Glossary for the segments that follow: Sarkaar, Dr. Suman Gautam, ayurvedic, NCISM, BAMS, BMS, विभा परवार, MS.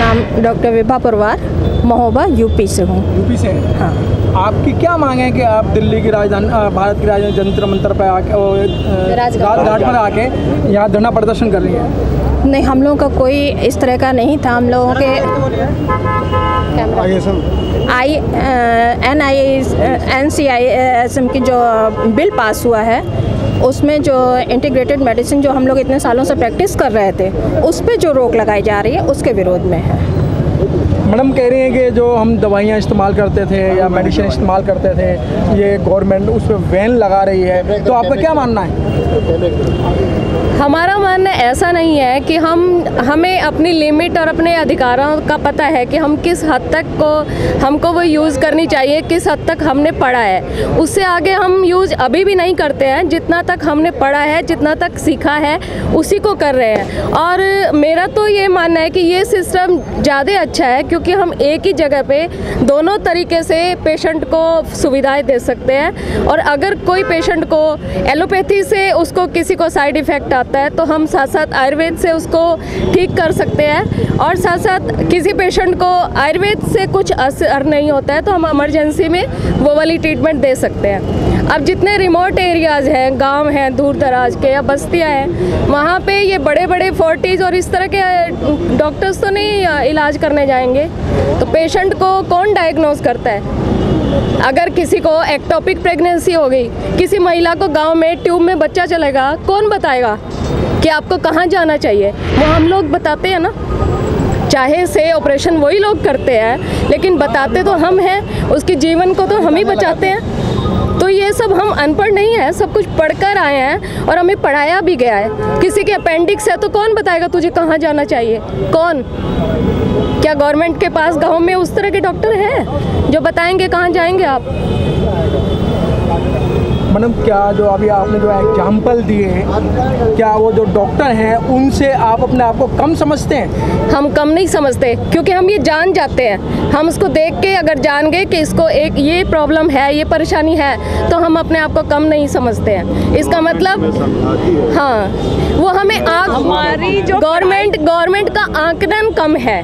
नाम डॉक्टर विभा परवार, महोबा यूपी से हूँ। यूपी से? हाँ। आपकी क्या मांग है कि आप दिल्ली की राजधानी, भारत की राजधानी जंतर मंतर पर आके, राजघाट पर आके यहाँ धरना प्रदर्शन कर रही है? नहीं, हम लोगों का कोई इस तरह का नहीं था। हम लोगों के NCISM की जो बिल पास हुआ है, उसमें जो इंटीग्रेटेड मेडिसिन जो हम लोग इतने सालों से प्रैक्टिस कर रहे थे, उस पर जो रोक लगाई जा रही है, उसके विरोध में है। मैडम कह रही हैं कि जो हम दवाइयाँ इस्तेमाल करते थे या मेडिसिन इस्तेमाल करते थे, ये गवर्नमेंट उस पर बैन लगा रही है, तो आपका क्या मानना है? हमारा मानना ऐसा नहीं है कि हमें अपनी लिमिट और अपने अधिकारों का पता है कि हम किस हद तक हमको वो यूज़ करनी चाहिए, किस हद तक हमने पढ़ा है, उससे आगे हम यूज़ अभी भी नहीं करते हैं। जितना तक हमने पढ़ा है, जितना तक सीखा है, उसी को कर रहे हैं। और मेरा तो ये मानना है कि ये सिस्टम ज़्यादा अच्छा है, क्योंकि हम एक ही जगह पे दोनों तरीके से पेशेंट को सुविधाएं दे सकते हैं। और अगर कोई पेशेंट को एलोपैथी से उसको किसी को साइड इफ़ेक्ट आता है, तो हम साथ साथ आयुर्वेद से उसको ठीक कर सकते हैं। और साथ साथ किसी पेशेंट को आयुर्वेद से कुछ असर नहीं होता है, तो हम इमरजेंसी में वो वाली ट्रीटमेंट दे सकते हैं। अब जितने रिमोट एरियाज़ हैं, गांव हैं दूर दराज के या बस्तियां हैं, वहाँ पे ये बड़े बड़े 40s और इस तरह के डॉक्टर्स तो नहीं इलाज करने जाएंगे, तो पेशेंट को कौन डायग्नोज करता है? अगर किसी को एक्टोपिक प्रेगनेंसी हो गई, किसी महिला को गांव में ट्यूब में बच्चा चलेगा, कौन बताएगा कि आपको कहाँ जाना चाहिए? वो हम लोग बताते हैं ना, चाहे से ऑपरेशन वही लोग करते हैं, लेकिन बताते तो हम हैं, उसके जीवन को तो हम ही बचाते हैं। तो ये सब हम अनपढ़ नहीं है, सब कुछ पढ़कर आए हैं और हमें पढ़ाया भी गया है। किसी के अपेंडिक्स है तो कौन बताएगा तुझे कहाँ जाना चाहिए? कौन? क्या गवर्नमेंट के पास गांव में उस तरह के डॉक्टर हैं जो बताएंगे कहाँ जाएंगे आप? मैडम क्या जो अभी आपने जो एग्जाम्पल दिए हैं, क्या वो जो डॉक्टर हैं उनसे आप अपने आप को कम समझते हैं? हम कम नहीं समझते, क्योंकि हम ये जान जाते हैं। हम उसको देख के अगर जान गए कि इसको एक ये प्रॉब्लम है, ये परेशानी है, तो हम अपने आप को कम नहीं समझते हैं। इसका मतलब हाँ, वो हमें हमारी जो गवर्नमेंट का आंकलन कम है,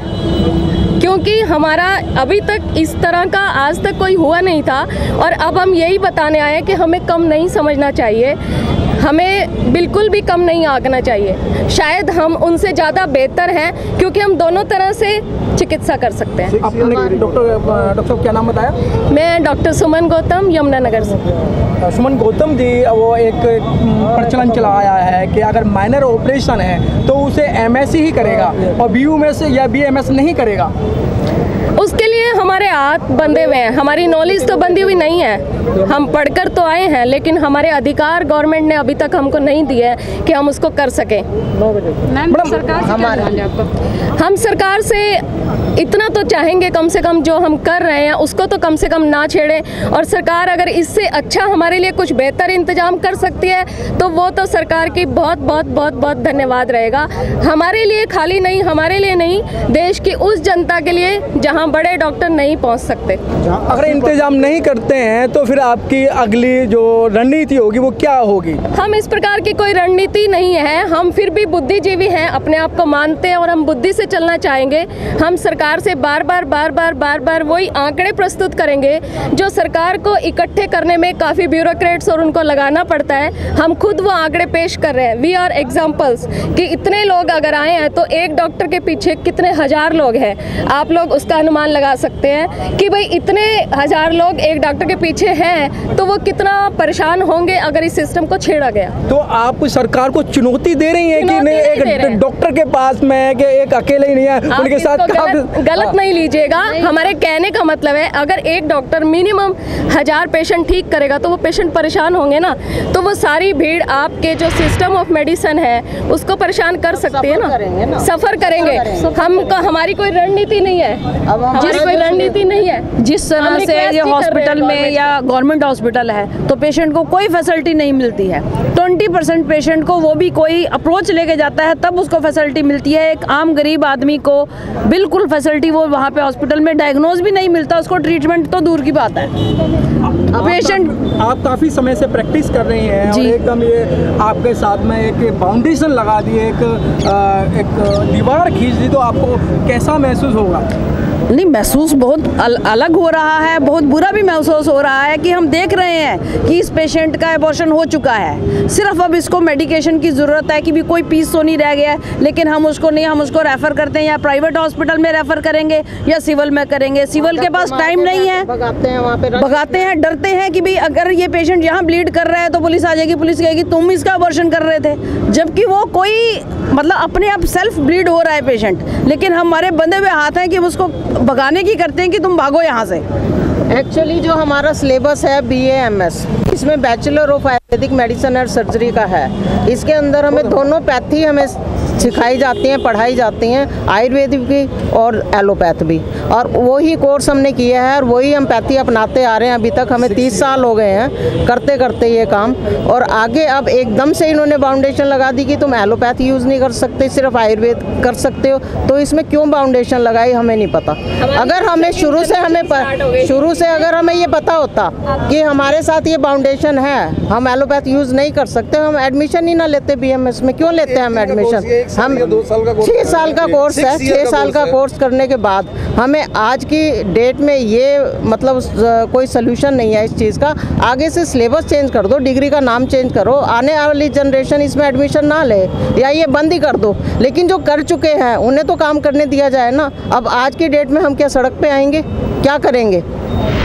क्योंकि हमारा अभी तक इस तरह का आज तक कोई हुआ नहीं था। और अब हम यही बताने आए हैं कि हमें कम नहीं समझना चाहिए, हमें बिल्कुल भी कम नहीं आंकना चाहिए। शायद हम उनसे ज़्यादा बेहतर हैं, क्योंकि हम दोनों तरह से चिकित्सा कर सकते हैं। आपने डॉक्टर क्या नाम बताया? मैं डॉक्टर सुमन गौतम, यमुनानगर से। सुमन गौतम जी, वो एक प्रचलन चला आया है कि अगर माइनर ऑपरेशन है तो उसे MS ही करेगा और BMS या BMS नहीं करेगा। उसके लिए हमारे हाथ बंधे हुए हैं, हमारी नॉलेज तो बंधी हुई नहीं है। हम पढ़कर तो आए हैं, लेकिन हमारे अधिकार गवर्नमेंट ने अभी तक हमको नहीं दिए हैं कि हम उसको कर सकें। हम सरकार से इतना तो चाहेंगे कम से कम जो हम कर रहे हैं उसको तो कम से कम ना छेड़े। और सरकार अगर इससे अच्छा हमारे लिए कुछ बेहतर इंतजाम कर सकती है, तो वो तो सरकार की बहुत बहुत बहुत बहुत धन्यवाद रहेगा। हमारे लिए खाली नहीं, हमारे लिए नहीं, देश की उस जनता के लिए जहाँ बड़े डॉक्टर नहीं पहुंच सकते। अगर इंतजाम नहीं करते हैं तो फिर आपकी अगली जो रणनीति होगी वो क्या होगी? हम इस प्रकार की कोई रणनीति नहीं है। हम फिर भी बुद्धिजीवी हैं, अपने आप को मानते हैं और हम बुद्धि से चलना चाहेंगे। हम सरकार से बार बार वही आंकड़े प्रस्तुत करेंगे जो सरकार को इकट्ठे करने में काफ़ी ब्यूरोक्रेट्स और उनको लगाना पड़ता है। हम खुद वो आंकड़े पेश कर रहे हैं। वी आर एग्जाम्पल्स कि इतने लोग अगर आए हैं तो एक डॉक्टर के पीछे कितने हजार लोग हैं। आप लोग उसका अनुमान लगा सकते हैं कि भाई इतने हजार लोग एक डॉक्टर के पीछे हैं, तो वो कितना परेशान होंगे अगर इस सिस्टम को छेड़ा गया। तो आप सरकार को चुनौती दे रही हैं कि नहीं, एक डॉक्टर के पास में कि एक अकेले ही नहीं है, उनके साथ गलत नहीं लीजिएगा। हमारे कहने का मतलब है अगर एक डॉक्टर मिनिमम 1000 पेशेंट ठीक करेगा तो वो पेशेंट परेशान होंगे ना, तो वो सारी भीड़ आपके जो सिस्टम ऑफ मेडिसिन है उसको परेशान कर सकती है ना, सफर करेंगे। हमको हमारी कोई रणनीति नहीं है, जिस कोई रणनीति नहीं है। जिस तरह से ये हॉस्पिटल में या गवर्नमेंट हॉस्पिटल है तो पेशेंट को कोई फैसिलिटी नहीं मिलती है। 20% पेशेंट को वो भी कोई अप्रोच लेके जाता है तब उसको फैसिलिटी मिलती है। एक आम गरीब आदमी को बिल्कुल हॉस्पिटल फैसिलिटी वो वहाँ पे हॉस्पिटल में डायग्नोज भी नहीं मिलता उसको, ट्रीटमेंट तो दूर की बात है। पेशेंट आप काफ़ी समय से प्रैक्टिस कर रही हैं और एकदम ये आपके साथ में एक बाउंडेशन लगा दी, एक दीवार खींच दी, तो आपको कैसा महसूस होगा? नहीं, महसूस बहुत अलग हो रहा है, बहुत बुरा भी महसूस हो रहा है कि हम देख रहे हैं कि इस पेशेंट का एबॉर्शन हो चुका है, सिर्फ अब इसको मेडिकेशन की ज़रूरत है कि भी कोई पीस तो नहीं रह गया है, लेकिन हम उसको नहीं, हम उसको रेफ़र करते हैं या प्राइवेट हॉस्पिटल में रेफ़र करेंगे या सिविल में करेंगे। सिविल के पास टाइम नहीं है, भगाते हैं, डरते हैं कि भाई अगर ये पेशेंट यहाँ ब्लीड कर रहा है तो पुलिस आ जाएगी, पुलिस कहेगी तुम इसका एबॉर्शन कर रहे थे, जबकि वो कोई मतलब अपने आप सेल्फ ब्लीड हो रहा है पेशेंट, लेकिन हमारे बंधे हुए हाथ हैं कि उसको भगाने की करते हैं कि तुम भागो यहाँ से। एक्चुअली जो हमारा सिलेबस है BAMS, इसमें बैचलर ऑफ आयुर्वेदिक मेडिसिन और सर्जरी का है, इसके अंदर हमें दोनों पैथी हमें सिखाई जाती हैं, पढ़ाई जाती हैं, आयुर्वेदिक भी और एलोपैथ भी, और वही कोर्स हमने किया है और वही हम पैथी अपनाते आ रहे हैं। अभी तक हमें 30 साल हो गए हैं करते करते ये काम, और आगे अब एकदम से इन्होंने बाउंडेशन लगा दी कि तुम एलोपैथ यूज़ नहीं कर सकते, सिर्फ आयुर्वेद कर सकते हो, तो इसमें क्यों बाउंडेशन लगाई हमें नहीं पता। अगर हमें शुरू से अगर हमें ये पता होता कि हमारे साथ ये बाउंडेशन है, हम एलोपैथ यूज़ नहीं कर सकते, हम एडमिशन ही ना लेते। BMS में क्यों लेते हैं हम एडमिशन? हम 6 साल का कोर्स है, 6 साल का कोर्स करने के बाद हमें आज की डेट में ये मतलब कोई सलूशन नहीं है इस चीज़ का। आगे से सिलेबस चेंज कर दो, डिग्री का नाम चेंज करो, आने वाली जनरेशन इसमें एडमिशन ना ले या ये बंद ही कर दो, लेकिन जो कर चुके हैं उन्हें तो काम करने दिया जाए ना। अब आज की डेट में हम क्या सड़क पे आएंगे, क्या करेंगे?